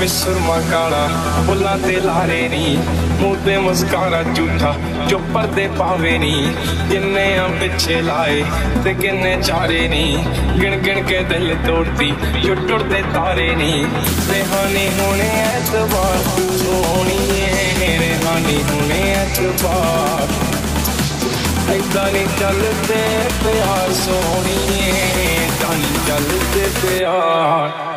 में सुरमा काला, बुलाते लारे नी, मुँह पे मुस्कारा झूठा जो पर्दे पावे नी, जिन्ने पिछे लाए ते किन्ने चारे नी, गिन गिन के दिल तोड़ती जो टुटते तारे नी। रेहानी होने ऐतबार सोनी है, रेहानी होने ऐतबार ऐसा नहीं चलते प्यार सोनी है, ऐसा नहीं चलते प्यार।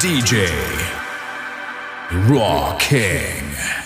DJ Raw King.